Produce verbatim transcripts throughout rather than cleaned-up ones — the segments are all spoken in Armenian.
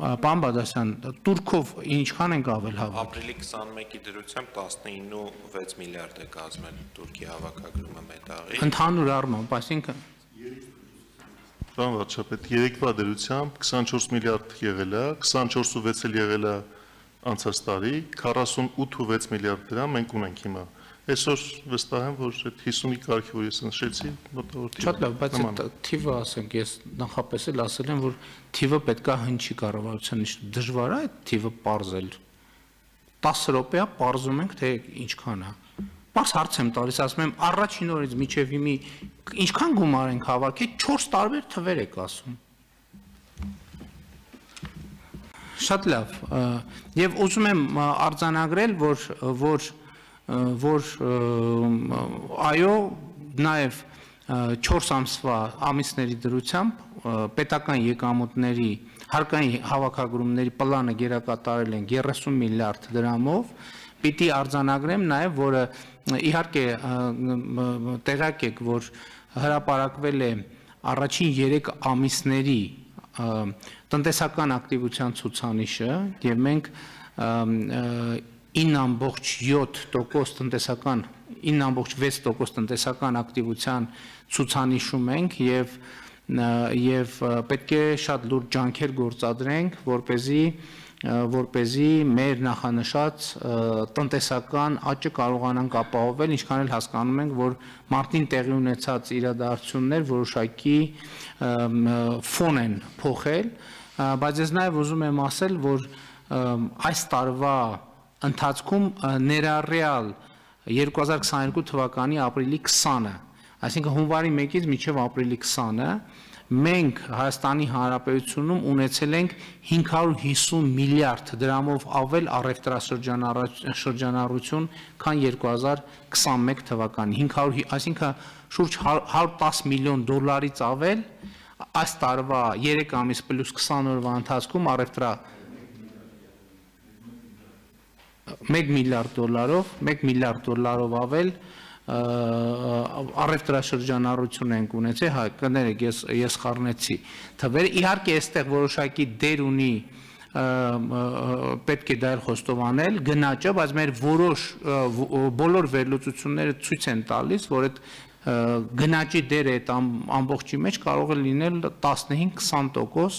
Պան Բադասյան, Թուրքով ինչքան ենք ավել հավաքել։ Ապրիլի քսաներկուի դրությամբ տասնինը նուր վեց միլիարդ է կազմել Թուրքի հավաքագրումը մետաղի։ Ընդհանուր առմամբ, այսինքն Պարոն վարչապետ, երեկվա դրությամբ քսանչորս միլիարդ եղել է, քսանչորս ու վեց էլ եղել է անցած տարի, քառասունութ ու վեց միլիարդ դրամ մենք ունենք հիմա։ Այսօր վստահ եմ, որ այդ հիսունի կարգը, որ ես նշեցի, մոտավորապես շատ լավ, բայց այդ թիվը ասենք, ես նախապես էլ ասել եմ, որ թիվը պետք է հնչի կառավարության մեջ, դժվար է այդ թիվը պարզել։ տասը րոպեա պարզում ենք, թե ինչքան է։ Պարզ հարց եմ տալիս, ասում եմ, առաջին օրից մինչև հիմի ինչքան գումար ենք հավաքել, չորս տարբեր թվեր եք ասում։ Շատ լավ, եւ ուզում եմ արձանագրել, որ որ որ այո, նաև չորս ամսվա ամիսների դրությամբ պետական եկամուտների հարկային հավաքագրումների պլանը գերակատարել են երեսուն միլիարդ դրամով, պիտի արձանագրեմ նաև, որ իհարկե տեղյակ եք, որ հրապարակվել է առաջին երեք ամիսների տնտեսական ակտիվության ցուցանիշը եւ մենք ինը ամբողջ յոթ տոկոս տնտեսական, ինը ամբողջ վեց տոկոս տնտեսական ակտիվության ցուցանիշում ենք եւ եւ պետք է շատ լուրջ ջանքեր գործադրենք, որպեսզի որպեսզի մեր նախանշած տնտեսական աճը կարողանանք ապահովել, ինչքան էլ հասկանում ենք, որ մարտին տեղի ունեցած իրադարձություններ որոշակի ֆոն են փոխել, բայց ես նաեւ ուզում եմ ասել, որ այս տարվա ընթացքում ներառյալ երկու հազար քսաներկու թվականի ապրիլի քսանը, այսինքն հունվարի մեկից մինչև ապրիլի քսանը, մենք Հայաստանի Հանրապետությունում ունեցել ենք հինգ հարյուր հիսուն միլիարդ դրամով ավել առևտրաշրջանառություն, քան երկու հազար քսաներկու թվականի, այսինքն շուրջ հարյուր տասը միլիոն դոլարից ավել այս տարվա երեք ամիս պլյուս քսան օրվա ընթացքում առևտրա մեկ միլիարդ դոլարով ավել առևտրաշրջանառություն ենք ունեցել, հա, կներեք, ես ես խառնեցի թվերը, իհարկե այստեղ որոշակի դեր ունի, պետք է դա էլ խոստովանել, գնաճը, բայց մեր որոշ բոլոր վերլուծությունները ցույց են տալիս, որ այդ գնաճի դերը այդ ամբողջի մեջ կարող է լինել տասնհինգ-քսան տոկոս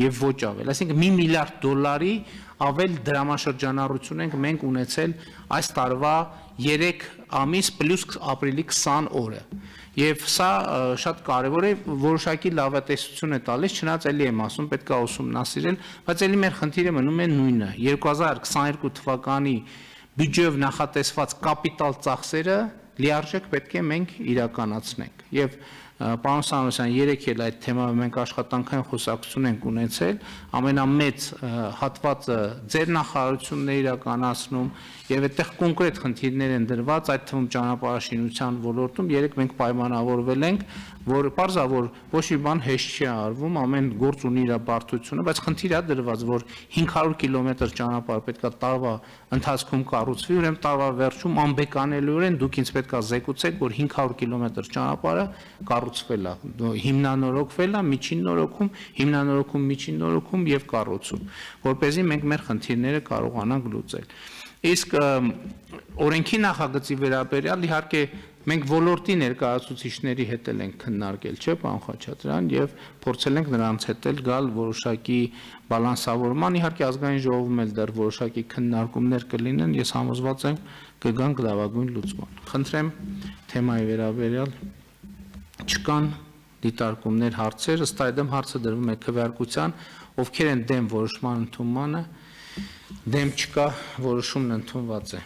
եւ ոչ ավել, այսինքն մի միլիարդ դոլարի ավել դրամաշրջանառություն ենք մենք ունեցել այս տարվա երեք ամիս պլյուս ապրիլի քսան օրը։ Եվ սա շատ կարևոր է, որոշակի լավատեսություն է տալիս, չնայած էլի եմ ասում, պետք է ուսումնասիրել, բայց էլի մեր խնդիրը մնում է նույնը։ երկու հազար քսաներկու թվականի բյուջեով նախատեսված կապիտալ ծախսերը լիարժեք պետք է մենք իրականացնենք։ Եվ պարոն Սանոսյան, երեք էլ այդ թեմայով մենք աշխատանքային խոսակցություն ենք ունեցել, ամենամեծ հատվածը ձեր նախարարությունն է իրականացնում եւ այդտեղ կոնկրետ խնդիրներ են դրված, այդ թվում ճանապարհաշինության ոլորտում, երեք մենք պայմանավորվել ենք, որ պարզավոր ոչ մի բան հեշտ չի արվում, ամեն գործ ունի իր բարդությունը, բայց խնդիրը դրված, որ հինգ հարյուր կիլոմետր ճանապարհ պետքա տարվա ընթացքում կառուցվի, ուրեմն տարվա վերջում անբեկանելիորեն դուք ինձ պետքա զեկուցեք, որ հինգ հարյուր կիլոմետր ճանապարհը կառուցվել է, հիմնանորոգվել է, միջին նորոգում, հիմնանորոգում, միջին նորոգում եւ կառուցում, որպեսզի մենք մեր խնդիրները կարողանանք լուծել։ Իսկ օրենքի նախագծի վերաբերյալ իհարկե մենք ոլորտի ներկայացուցիչների հետ ենք քննարկել, չէ՞, պարոն Խաչատրյան, եւ փորձել ենք նրանց հետ էլ գալ որոշակի բալանսավորման, իհարկե ազգային ժողովում էլ դեռ որոշակի քննարկումներ կլինեն, ես համոզված եմ կգանք լավագույն լուծման։ Խնդրեմ թեմայի վերաբերյալ չկան դիտարկումներ, հարցեր, ըստ այդմ հարցը դրվում է քվեարկության, ովքեր են դեմ որոշման ընդունմանը, դեմ չկա, որոշումն ընդունված է։